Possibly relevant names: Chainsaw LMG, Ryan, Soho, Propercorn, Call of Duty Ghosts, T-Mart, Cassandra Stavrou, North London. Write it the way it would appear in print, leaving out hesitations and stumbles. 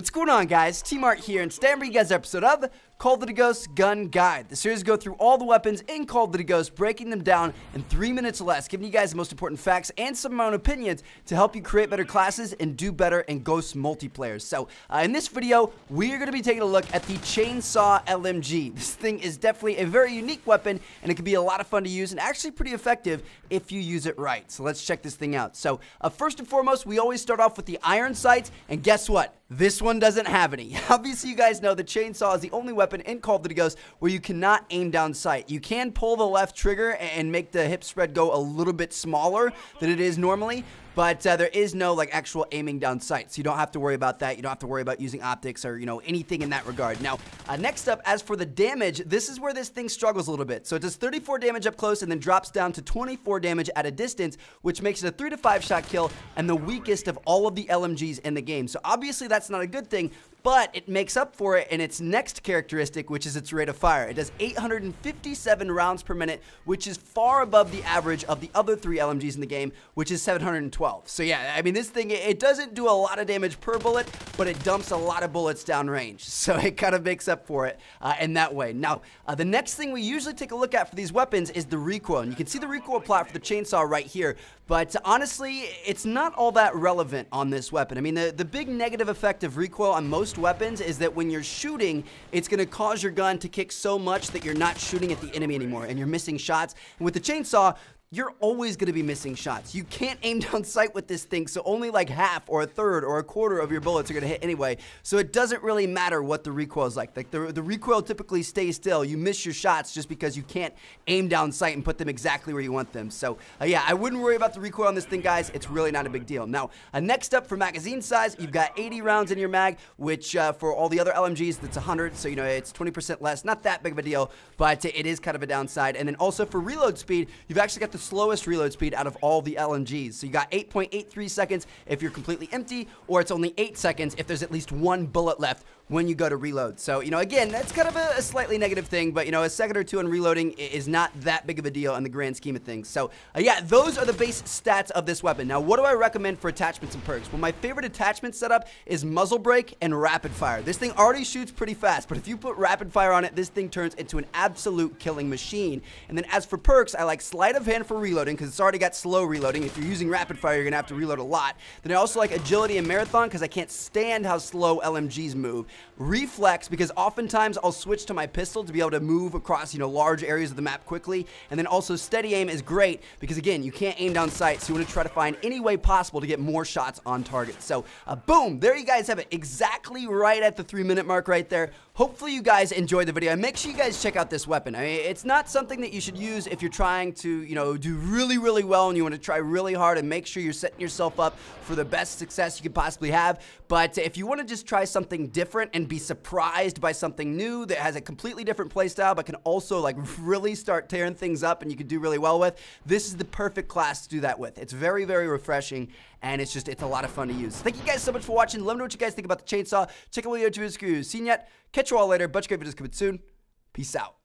What's going on, guys? T-Mart here, and today I'm bringing you guys an episode of Call of Duty Ghosts Gun Guide. The series go through all the weapons in Call of Duty Ghosts, breaking them down in 3 minutes or less, giving you guys the most important facts and some of my own opinions to help you create better classes and do better in Ghosts multiplayer. So, in this video, we are going to be taking a look at the Chainsaw LMG. This thing is definitely a very unique weapon, and it can be a lot of fun to use, and actually pretty effective if you use it right. So let's check this thing out. So, first and foremost, we always start off with the iron sights, and guess what? This one doesn't have any. Obviously, you guys know the chainsaw is the only weapon in Call of Duty Ghosts where you cannot aim down sight. You can pull the left trigger and make the hip spread go a little bit smaller than it is normally, but there is no like actual aiming down sight, so you don't have to worry about that. You don't have to worry about using optics or, you know, anything in that regard. Now, next up, as for the damage, this is where this thing struggles a little bit. So it does 34 damage up close and then drops down to 24 damage at a distance, which makes it a 3 to 5 shot kill and the weakest of all of the LMGs in the game. So obviously that's not a good thing, but it makes up for it in its next characteristic, which is its rate of fire. It does 857 rounds per minute, which is far above the average of the other 3 LMGs in the game, which is 712. So yeah, I mean, this thing, it doesn't do a lot of damage per bullet, but it dumps a lot of bullets downrange. So it kind of makes up for it in that way. Now, the next thing we usually take a look at for these weapons is the recoil. And you can see the recoil plot for the chainsaw right here, but honestly, it's not all that relevant on this weapon. I mean, the big negative effect of recoil on most weapons is that when you're shooting, it's going to cause your gun to kick so much that you're not shooting at the enemy anymore and you're missing shots. And with the chainsaw, you're always going to be missing shots. You can't aim down sight with this thing, so only like half or a third or a quarter of your bullets are going to hit anyway, so it doesn't really matter what the recoil is like. The recoil typically stays still. You miss your shots just because you can't aim down sight and put them exactly where you want them. So yeah, I wouldn't worry about the recoil on this thing, guys. It's really not a big deal. Now, next up for magazine size, you've got 80 rounds in your mag, which for all the other LMGs, that's 100, so you know it's 20% less. Not that big of a deal, but it is kind of a downside. And then also for reload speed, you've actually got the slowest reload speed out of all the LMGs. So you got 8.83 seconds if you're completely empty, or it's only 8 seconds if there's at least one bullet left when you go to reload. So, you know, again, that's kind of a slightly negative thing, but, you know, a second or two on reloading is not that big of a deal in the grand scheme of things. So, yeah, those are the base stats of this weapon. Now, what do I recommend for attachments and perks? Well, my favorite attachment setup is muzzle brake and rapid fire. This thing already shoots pretty fast, but if you put rapid fire on it, this thing turns into an absolute killing machine. And then as for perks, I like sleight of hand for reloading because it's already got slow reloading. If you're using rapid fire, you're gonna have to reload a lot. Then I also like agility and marathon because I can't stand how slow LMGs move. Reflex, because oftentimes I'll switch to my pistol to be able to move across, you know, large areas of the map quickly. And then also steady aim is great because, again, you can't aim down sight, so you want to try to find any way possible to get more shots on target. So boom, there you guys have it, exactly right at the 3-minute mark right there. Hopefully you guys enjoyed the video, and make sure you guys check out this weapon. I mean, it's not something that you should use if you're trying to, you know, do really, really well and you want to try really hard and make sure you're setting yourself up for the best success you could possibly have. But if you want to just try something different and be surprised by something new that has a completely different playstyle but can also like really start tearing things up and you can do really well with, this is the perfect class to do that with. It's very, very refreshing, and it's just, it's a lot of fun to use. Thank you guys so much for watching. Let me know what you guys think about the chainsaw. Check out what you have seen yet. Catch you all later. Bunch of great videos coming soon. Peace out.